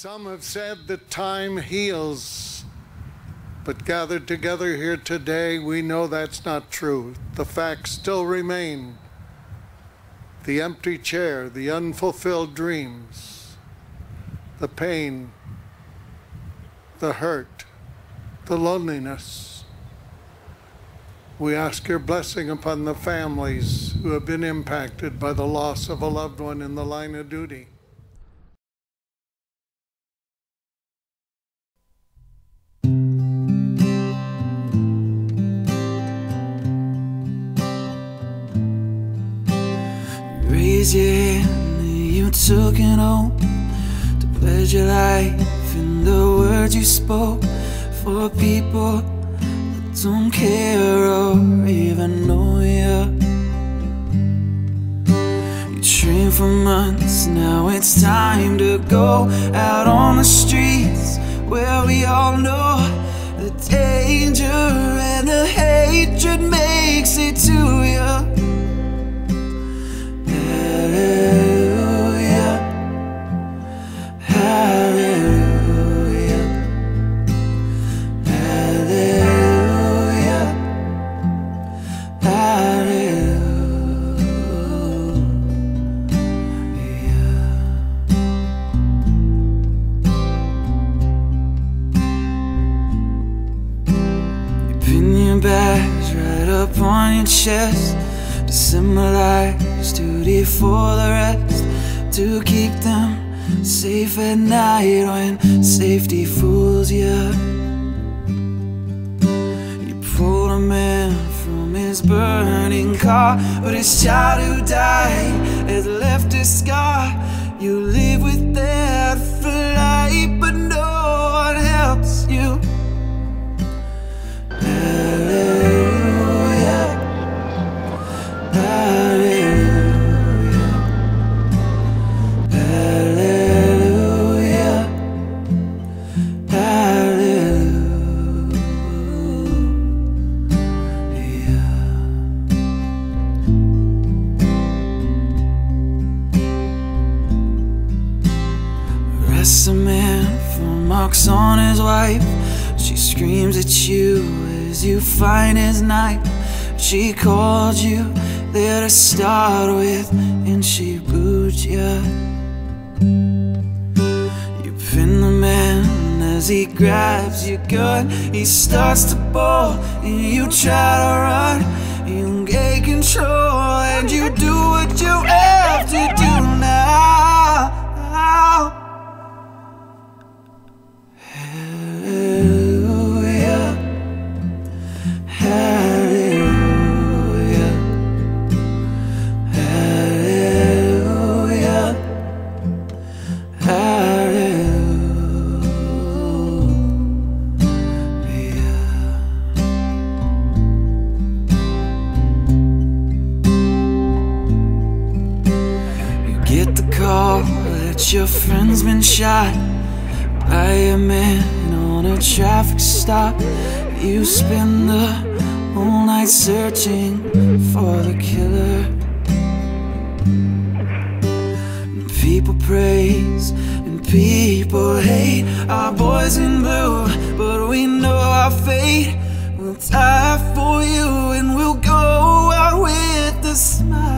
Some have said that time heals, but gathered together here today, we know that's not true. The facts still remain. The empty chair, the unfulfilled dreams, the pain, the hurt, the loneliness. We ask your blessing upon the families who have been impacted by the loss of a loved one in the line of duty. Raise your hand, you took it home to pledge your life in the words you spoke for people that don't care or even know you. You trained for months, now it's time to go out on the streets where we all know the danger and the hatred makes it to you. Bags right up on your chest to symbolize duty for the rest, to keep them safe at night when safety fools you. You pulled a man from his burning car, but his child who died has left a scar. You live with that for life, but no one helps you. A man for marks on his wife. She screams at you as you find his knife. She called you there to start with, and she booed you. You pin the man as he grabs your gun. He starts to bawl and you try to run. You gain control and you do what you have to do now. That your friend's been shot by a man on a traffic stop. You spend the whole night searching for the killer. And people praise and people hate our boys in blue, but we know our fate. We'll die for you and we'll go out with a smile.